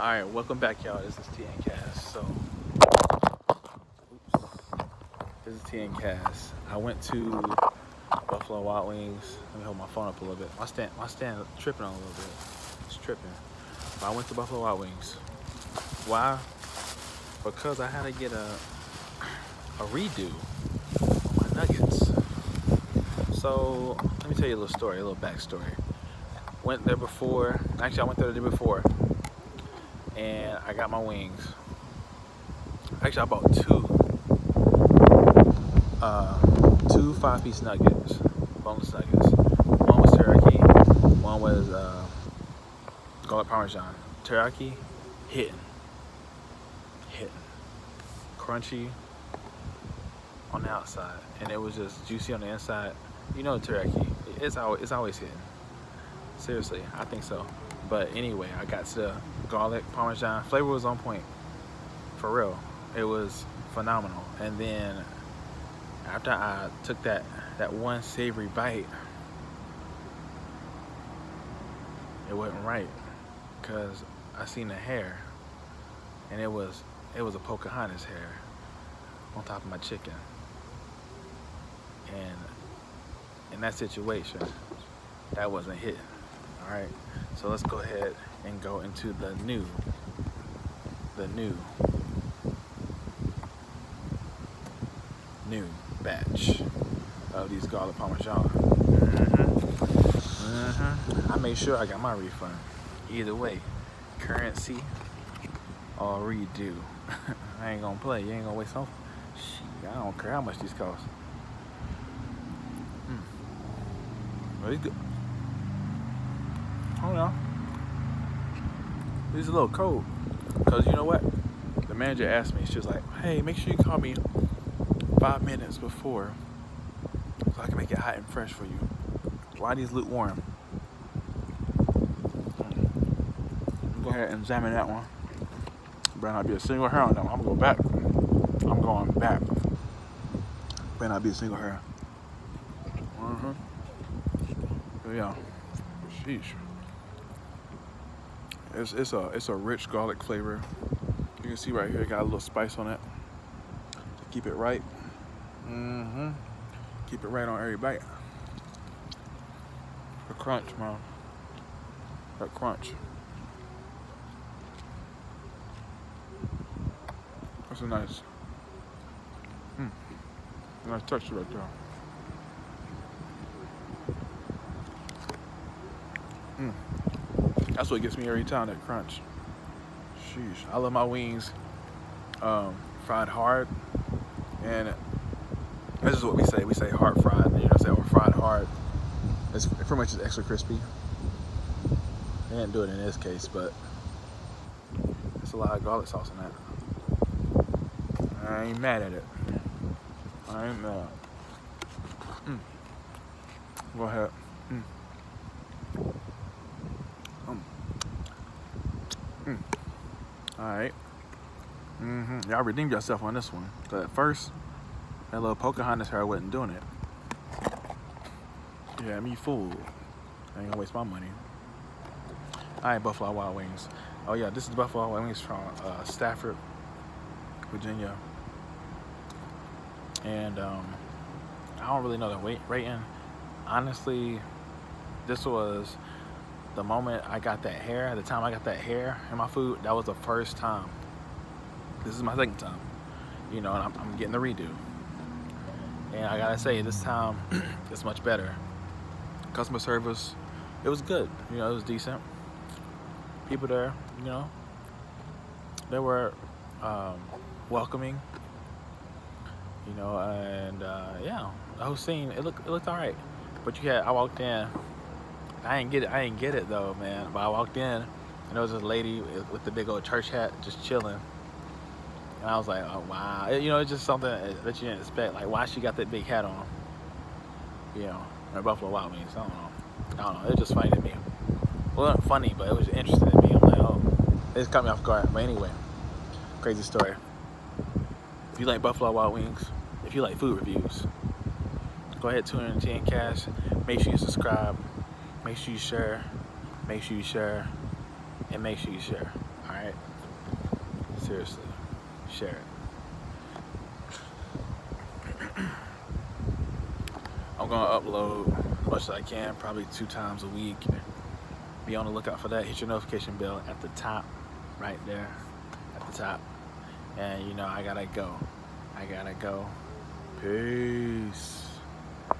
Alright, welcome back, y'all. This is TNCast. This is TNCast. I went to Buffalo Wild Wings. Let me hold my phone up a little bit. My stand tripping on a little bit. It's tripping. But I went to Buffalo Wild Wings. Why? Because I had to get a redo on my nuggets. So let me tell you a little story, a little backstory. Went there before. Actually, I went there the day before. And I got my wings. Actually, I bought two 5-piece nuggets, boneless nuggets. One was teriyaki, one was garlic parmesan. Teriyaki, hitting, crunchy on the outside, and it was just juicy on the inside. You know, teriyaki, it's always hitting. Seriously, I think so. But anyway, I got to the garlic parmesan. Flavor was on point, for real. It was phenomenal. And then after I took that one savory bite, it wasn't right, because I seen the hair, and it was a Pocahontas hair on top of my chicken. And in that situation, that wasn't hitting. All right, so let's go ahead and go into the new batch of these garlic parmesan. I made sure I got my refund. Either way, currency or redo. I ain't gonna play. You ain't gonna waste something. Shit, I don't care how much these cost. Well, these good. I don't know. These are a little cold. Because you know what? The manager asked me, she was like, hey, make sure you call me 5 minutes before so I can make it hot and fresh for you. Why are these lukewarm? Go ahead and examine that one. Better not be a single hair on that one. I'm going back. Better not be a single hair. But yeah. Sheesh. It's a rich garlic flavor. You can see right here, it got a little spice on it. Keep it right. Keep it right on every bite. The crunch, man. That crunch. That's a nice. Nice texture right there. That's what gets me every time, that crunch. Sheesh. I love my wings fried hard. And this is what we say. We say hard fried. You know what I say? Or fried hard. It's pretty much just extra crispy. They didn't do it in this case, but it's a lot of garlic sauce in that. I ain't mad at it. I ain't mad. Go ahead. Alright. Y'all redeemed yourself on this one. But at first, that little Pocahontas hair wasn't doing it. Yeah, me fool. I ain't gonna waste my money. Alright, Buffalo Wild Wings. Oh yeah, this is Buffalo Wild Wings from Stafford, Virginia. And I don't really know the weight rating. Honestly, this was the moment I got that hair, the time I got that hair in my food, that was the first time. This is my second time, you know, and I'm getting the redo. And I gotta say, this time, it's much better. Customer service, it was good, you know, it was decent. People there, you know, they were welcoming, you know, and yeah, the whole scene, it looked all right. But you had, I walked in, I ain't get it though, man. But I walked in, and there was this lady with the big old church hat, just chilling. And I was like, oh wow, you know, it's just something that you didn't expect. Like, why she got that big hat on? You know, or Buffalo Wild Wings. I don't know. It was just funny to me. Well, it wasn't funny, but it was interesting to me. I'm like, oh, it just caught me off guard. But anyway, crazy story. If you like Buffalo Wild Wings, if you like food reviews, go ahead, tune in to TNCast. Make sure you subscribe. Make sure you share, and make sure you share. Alright? Seriously. Share it. I'm gonna upload as much as I can, probably 2 times a week. Be on the lookout for that. Hit your notification bell at the top, right there at the top. And you know, I gotta go. Peace.